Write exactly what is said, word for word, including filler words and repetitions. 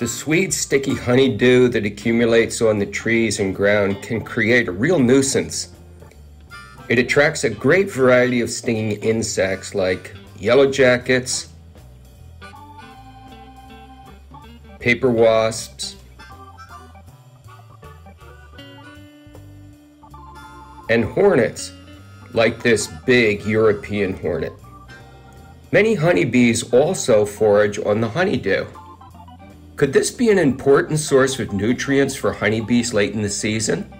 The sweet, sticky honeydew that accumulates on the trees and ground can create a real nuisance. It attracts a great variety of stinging insects like yellow jackets, paper wasps, and hornets, like this big European hornet. Many honeybees also forage on the honeydew. Could this be an important source of nutrients for honeybees late in the season?